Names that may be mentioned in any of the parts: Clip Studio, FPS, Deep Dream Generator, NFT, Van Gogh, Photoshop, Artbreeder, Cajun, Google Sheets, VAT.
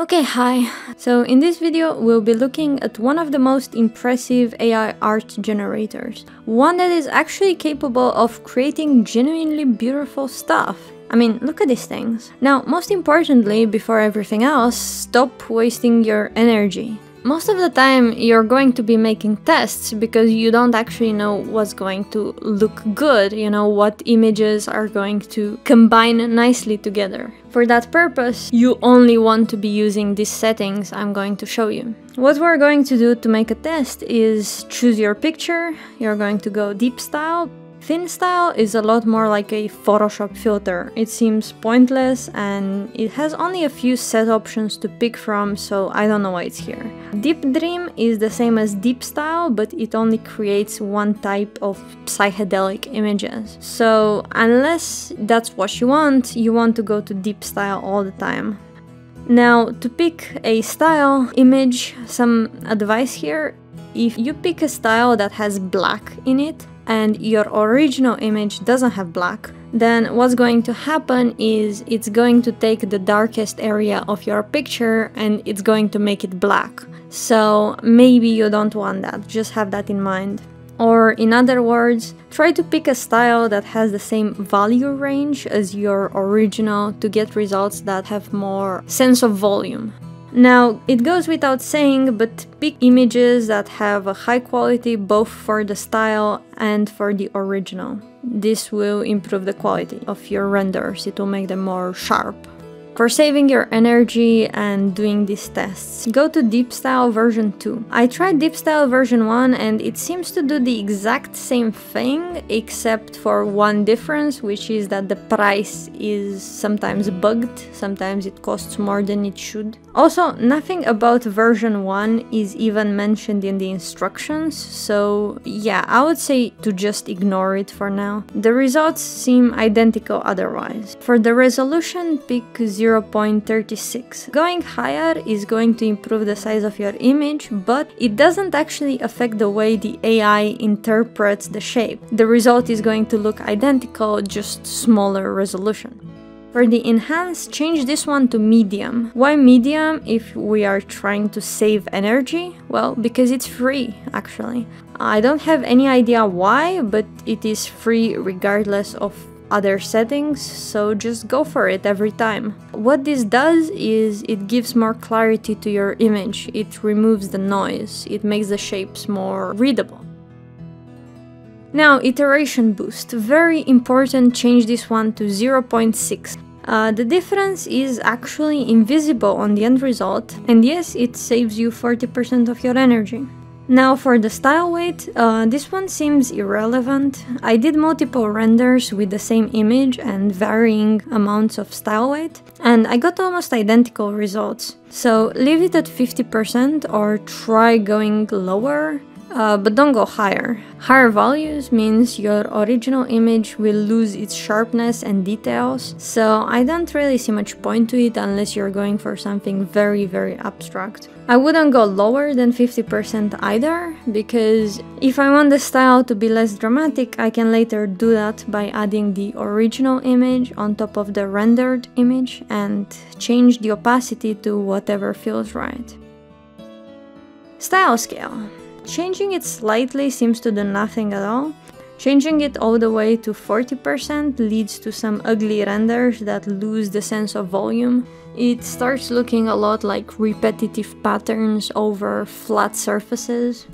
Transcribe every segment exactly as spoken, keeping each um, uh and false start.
Okay, hi! So in this video we'll be looking at one of the most impressive A I art generators. One that is actually capable of creating genuinely beautiful stuff. I mean, look at these things. Now, most importantly, before everything else, stop wasting your energy. Most of the time you're going to be making tests because you don't actually know what's going to look good, you know, what images are going to combine nicely together. For that purpose, you only want to be using these settings I'm going to show you. What we're going to do to make a test is choose your picture. You're going to go deep style. Thin style is a lot more like a Photoshop filter. It seems pointless and it has only a few set options to pick from, so I don't know why it's here. Deep Dream is the same as deep style, but it only creates one type of psychedelic images. So unless that's what you want, you want to go to deep style all the time. Now, to pick a style image, some advice here. If you pick a style that has black in it, and your original image doesn't have black, then what's going to happen is it's going to take the darkest area of your picture and it's going to make it black. So maybe you don't want that, just have that in mind. Or in other words, try to pick a style that has the same value range as your original to get results that have more sense of volume. Now, it goes without saying, but pick images that have a high quality both for the style and for the original. This will improve the quality of your renders, it will make them more sharp. For saving your energy and doing these tests, go to Deep Style version two. I tried Deep Style version one and it seems to do the exact same thing, except for one difference, which is that the price is sometimes bugged, sometimes it costs more than it should. Also, nothing about version one is even mentioned in the instructions, so yeah, I would say to just ignore it for now. The results seem identical otherwise. For the resolution, pick zero point three six. Going higher is going to improve the size of your image, but it doesn't actually affect the way the A I interprets the shape. The result is going to look identical, just smaller resolution. For the enhance, change this one to medium. Why medium if we are trying to save energy? Well, because it's free, actually. I don't have any idea why, but it is free regardless of other settings, so just go for it every time. What this does is it gives more clarity to your image, it removes the noise, it makes the shapes more readable. Now, iteration boost. Very important, change this one to zero point six. Uh, the difference is actually invisible on the end result, and yes, it saves you forty percent of your energy. Now for the style weight, uh, this one seems irrelevant. I did multiple renders with the same image and varying amounts of style weight, and I got almost identical results. So leave it at fifty percent or try going lower, uh, but don't go higher. Higher values means your original image will lose its sharpness and details, so I don't really see much point to it unless you're going for something very, very abstract. I wouldn't go lower than fifty percent either, because if I want the style to be less dramatic, I can later do that by adding the original image on top of the rendered image and change the opacity to whatever feels right. Style scale. Changing it slightly seems to do nothing at all. Changing it all the way to forty percent leads to some ugly renders that lose the sense of volume. It starts looking a lot like repetitive patterns over flat surfaces.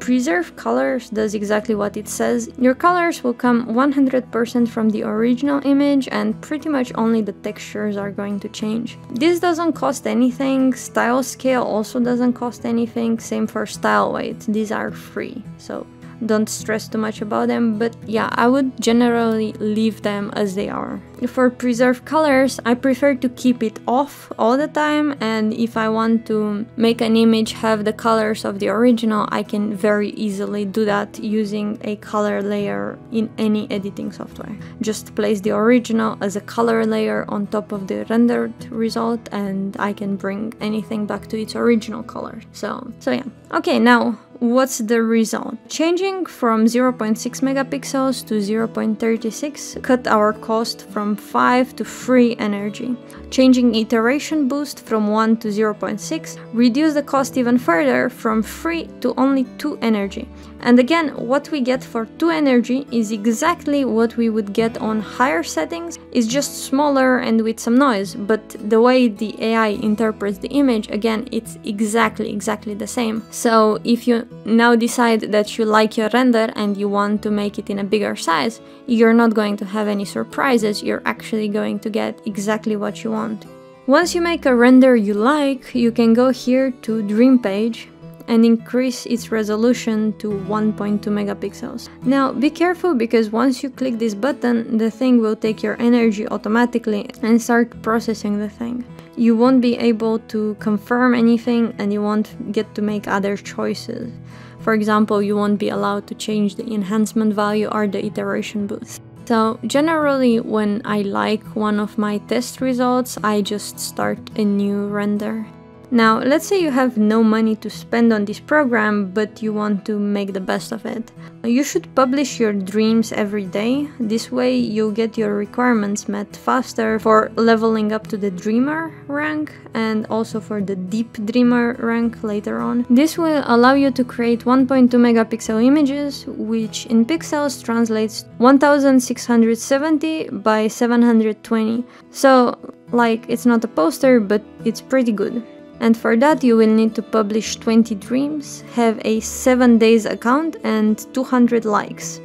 Preserve colors does exactly what it says. Your colors will come one hundred percent from the original image and pretty much only the textures are going to change. This doesn't cost anything, style scale also doesn't cost anything, same for style weight, these are free, so don't stress too much about them, but yeah, I would generally leave them as they are. For preserve colors, I prefer to keep it off all the time, and if I want to make an image have the colors of the original, I can very easily do that using a color layer in any editing software. Just place the original as a color layer on top of the rendered result and I can bring anything back to its original color. So, so yeah. Okay, now What's the result? Changing from zero point six megapixels to zero point three six cut our cost from five to free energy. Changing iteration boost from one to zero point six reduce the cost even further from free to only two energy. And again, what we get for two energy is exactly what we would get on higher settings. It's just smaller and with some noise, but the way the A I interprets the image, again, it's exactly, exactly the same. So if you now decide that you like your render and you want to make it in a bigger size, you're not going to have any surprises. You're actually going to get exactly what you want. Once you make a render you like, you can go here to Dream Page and increase its resolution to one point two megapixels. Now be careful, because once you click this button, the thing will take your energy automatically and start processing the thing. You won't be able to confirm anything and you won't get to make other choices. For example, you won't be allowed to change the enhancement value or the iteration boost. So generally, when I like one of my test results, I just start a new render. Now, let's say you have no money to spend on this program, but you want to make the best of it. You should publish your dreams every day. This way you'll get your requirements met faster for leveling up to the dreamer rank and also for the deep dreamer rank later on. This will allow you to create one point two megapixel images, which in pixels translates one thousand six hundred seventy by seven hundred twenty. So, like, it's not a poster, but it's pretty good. And for that you will need to publish twenty dreams, have a seven days account and two hundred likes.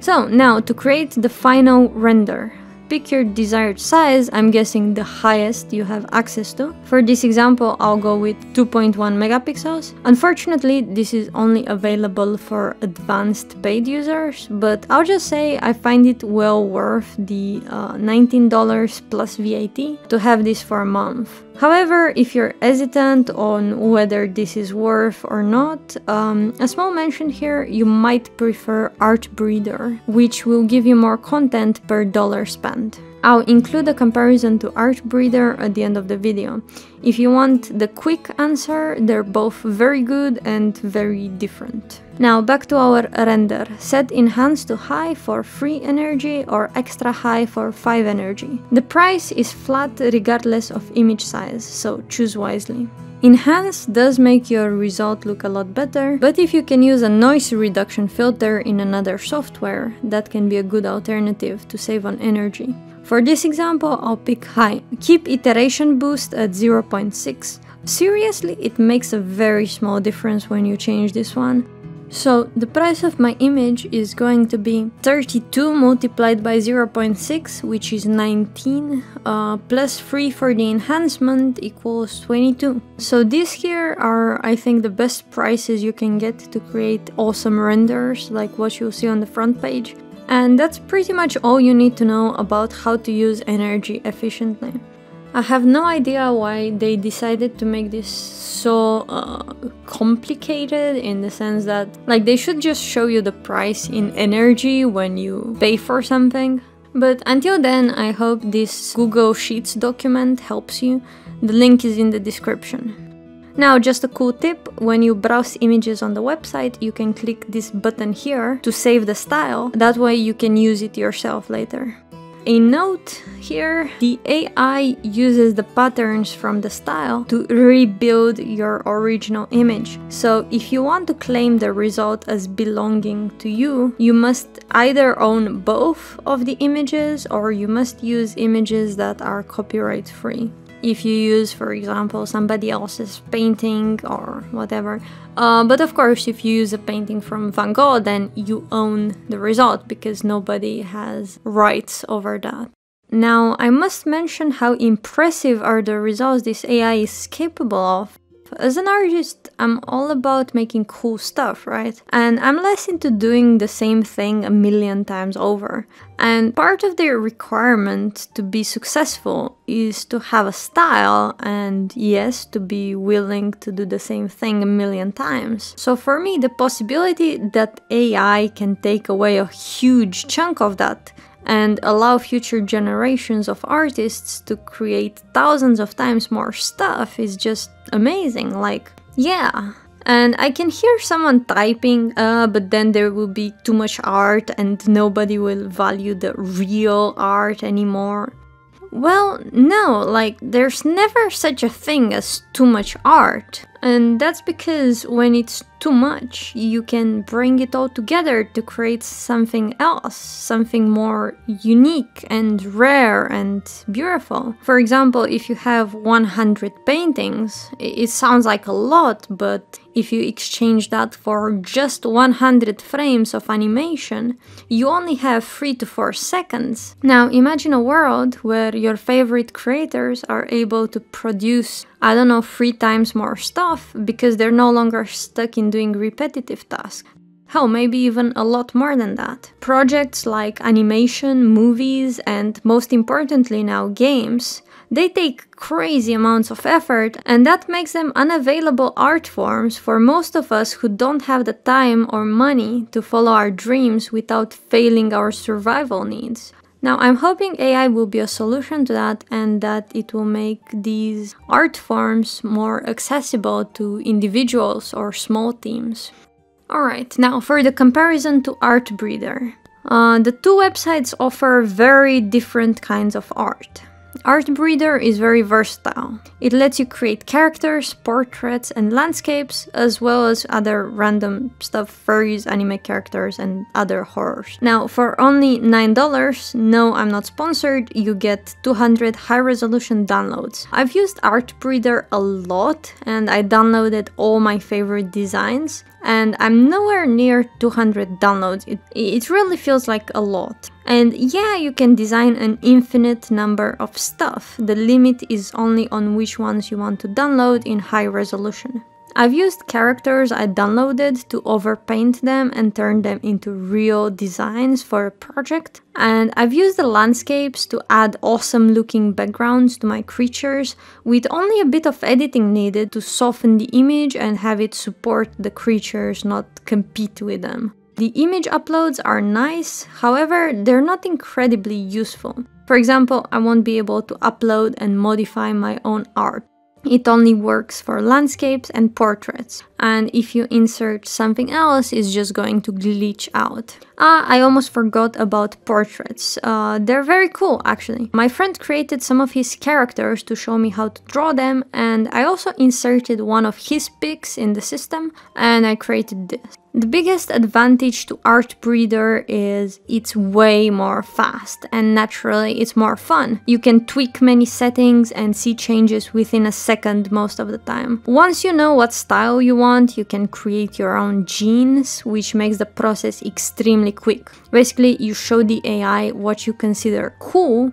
So now to create the final render. Pick your desired size, I'm guessing the highest you have access to. For this example I'll go with two point one megapixels. Unfortunately this is only available for advanced paid users, but I'll just say I find it well worth the uh, nineteen dollars plus V A T to have this for a month. However, if you're hesitant on whether this is worth or not, um, a small mention here, you might prefer Artbreeder, which will give you more content per dollar spent. I'll include a comparison to Artbreeder at the end of the video. If you want the quick answer, they're both very good and very different. Now back to our render. Set enhance to high for free energy or extra high for five energy. The price is flat regardless of image size, so choose wisely. Enhance does make your result look a lot better, but if you can use a noise reduction filter in another software, that can be a good alternative to save on energy. For this example, I'll pick high. Keep iteration boost at zero point six. Seriously, it makes a very small difference when you change this one. So the price of my image is going to be thirty-two multiplied by zero point six, which is nineteen, uh, plus three for the enhancement equals twenty-two. So these here are, I think, the best prices you can get to create awesome renders like what you'll see on the front page. And that's pretty much all you need to know about how to use energy efficiently. I have no idea why they decided to make this so uh, complicated, in the sense that, like, they should just show you the price in energy when you pay for something. But until then, I hope this Google Sheets document helps you. The link is in the description. Now, just a cool tip, when you browse images on the website, you can click this button here to save the style, that way you can use it yourself later. A note here, the A I uses the patterns from the style to rebuild your original image. So if you want to claim the result as belonging to you, you must either own both of the images or you must use images that are copyright free. If you use, for example, somebody else's painting or whatever. Uh, but of course, if you use a painting from Van Gogh, then you own the result because nobody has rights over that. Now, I must mention how impressive are the results this A I is capable of. As an artist, I'm all about making cool stuff, right? And I'm less into doing the same thing a million times over. And part of their requirement to be successful is to have a style and, yes, to be willing to do the same thing a million times. So for me, the possibility that A I can take away a huge chunk of that and allow future generations of artists to create thousands of times more stuff is just amazing, like, yeah. And I can hear someone typing, uh, but then there will be too much art and nobody will value the real art anymore. Well, no, like, there's never such a thing as too much art. And that's because when it's too much, you can bring it all together to create something else, something more unique and rare and beautiful. For example, if you have one hundred paintings, it sounds like a lot, but if you exchange that for just one hundred frames of animation, you only have three to four seconds. Now imagine a world where your favorite creators are able to produce, I don't know, three times more stuff because they're no longer stuck in doing repetitive tasks. Hell, maybe even a lot more than that. Projects like animation, movies, and most importantly now games, they take crazy amounts of effort, and that makes them unavailable art forms for most of us who don't have the time or money to follow our dreams without failing our survival needs. Now, I'm hoping A I will be a solution to that and that it will make these art forms more accessible to individuals or small teams. Alright, now for the comparison to Artbreeder. Uh, the two websites offer very different kinds of art. Artbreeder is very versatile. It lets you create characters, portraits, and landscapes, as well as other random stuff, furries, anime characters, and other horrors. Now, for only nine dollars, no, I'm not sponsored, you get two hundred high-resolution downloads. I've used Artbreeder a lot, and I downloaded all my favorite designs, and I'm nowhere near two hundred downloads. It, it really feels like a lot. And yeah, you can design an infinite number of stuff. The limit is only on which ones you want to download in high resolution. I've used characters I downloaded to overpaint them and turn them into real designs for a project. And I've used the landscapes to add awesome looking backgrounds to my creatures, with only a bit of editing needed to soften the image and have it support the creatures, not compete with them. The image uploads are nice, however, they're not incredibly useful. For example, I won't be able to upload and modify my own art. It only works for landscapes and portraits, and if you insert something else, it's just going to glitch out. Ah, I almost forgot about portraits. Uh, they're very cool, actually. My friend created some of his characters to show me how to draw them, and I also inserted one of his pics in the system, and I created this. The biggest advantage to Artbreeder is it's way more fast, and naturally it's more fun. You can tweak many settings and see changes within a second most of the time. Once you know what style you want, you can create your own genes, which makes the process extremely quick. Basically, you show the A I what you consider cool,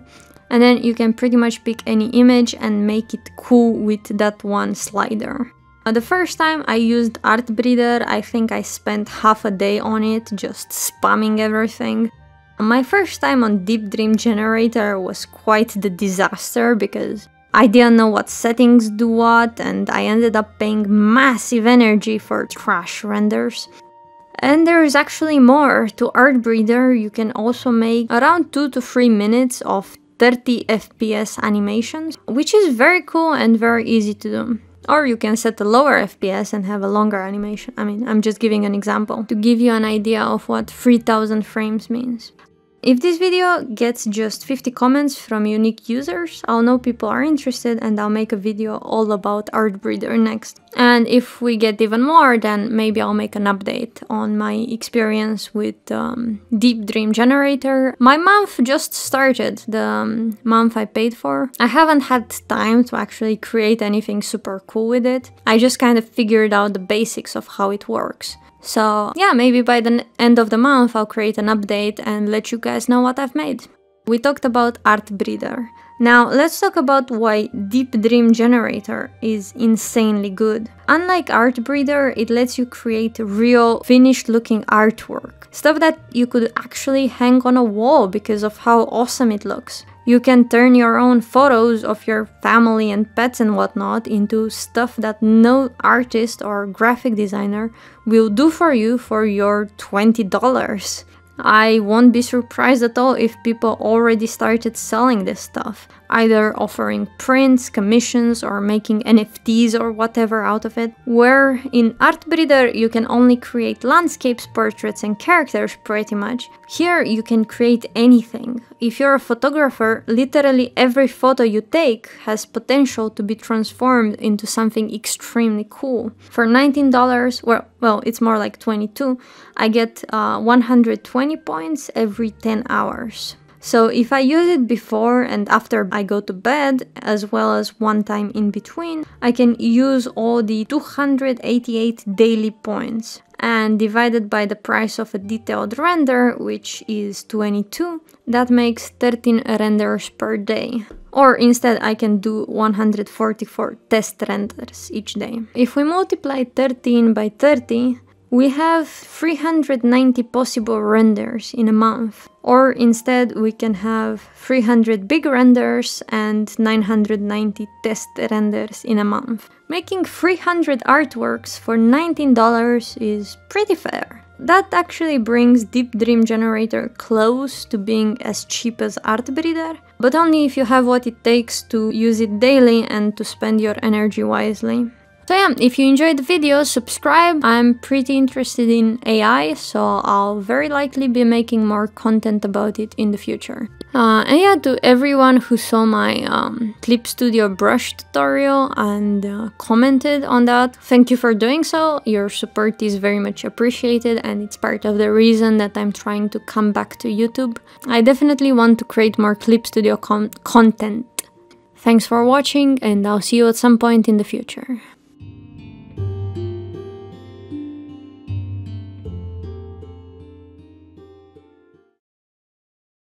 and then you can pretty much pick any image and make it cool with that one slider. The first time I used Artbreeder, I think I spent half a day on it, just spamming everything. My first time on Deep Dream Generator was quite the disaster because I didn't know what settings do what, and I ended up paying massive energy for trash renders. And there is actually more. To Artbreeder, you can also make around two to three minutes of thirty F P S animations, which is very cool and very easy to do. Or you can set a lower F P S and have a longer animation. I mean, I'm just giving an example to give you an idea of what three thousand frames means. If this video gets just fifty comments from unique users, I'll know people are interested and I'll make a video all about Artbreeder next. And if we get even more, then maybe I'll make an update on my experience with um, Deep Dream Generator. My month just started, the um, month I paid for. I haven't had time to actually create anything super cool with it. I just kind of figured out the basics of how it works. So yeah, maybe by the end of the month I'll create an update and let you guys know what I've made. We talked about Artbreeder. Now let's talk about why Deep Dream Generator is insanely good. Unlike Artbreeder, it lets you create real finished looking artwork. Stuff that you could actually hang on a wall because of how awesome it looks. You can turn your own photos of your family and pets and whatnot into stuff that no artist or graphic designer will do for you for your twenty dollars. I won't be surprised at all if people already started selling this stuff. either offering prints, commissions, or making N F Ts or whatever out of it. Where in Artbreeder you can only create landscapes, portraits, and characters pretty much, here you can create anything. If you're a photographer, literally every photo you take has potential to be transformed into something extremely cool. For nineteen dollars, well, well it's more like twenty-two dollars, I get uh, one hundred twenty points every ten hours. So if I use it before and after I go to bed, as well as one time in between, I can use all the two hundred eighty-eight daily points. And divided by the price of a detailed render, which is twenty-two, that makes thirteen renders per day. Or instead I can do one hundred forty-four test renders each day. If we multiply thirteen by thirty, we have three hundred ninety possible renders in a month. Or instead we can have three hundred big renders and nine hundred ninety test renders in a month. Making three hundred artworks for nineteen dollars is pretty fair. That actually brings Deep Dream Generator close to being as cheap as Artbreeder, but only if you have what it takes to use it daily and to spend your energy wisely. So yeah, if you enjoyed the video, subscribe. I'm pretty interested in A I, so I'll very likely be making more content about it in the future. Uh, and yeah, to everyone who saw my um, Clip Studio brush tutorial and uh, commented on that, thank you for doing so. Your support is very much appreciated, and it's part of the reason that I'm trying to come back to YouTube. I definitely want to create more Clip Studio com- content. Thanks for watching, and I'll see you at some point in the future.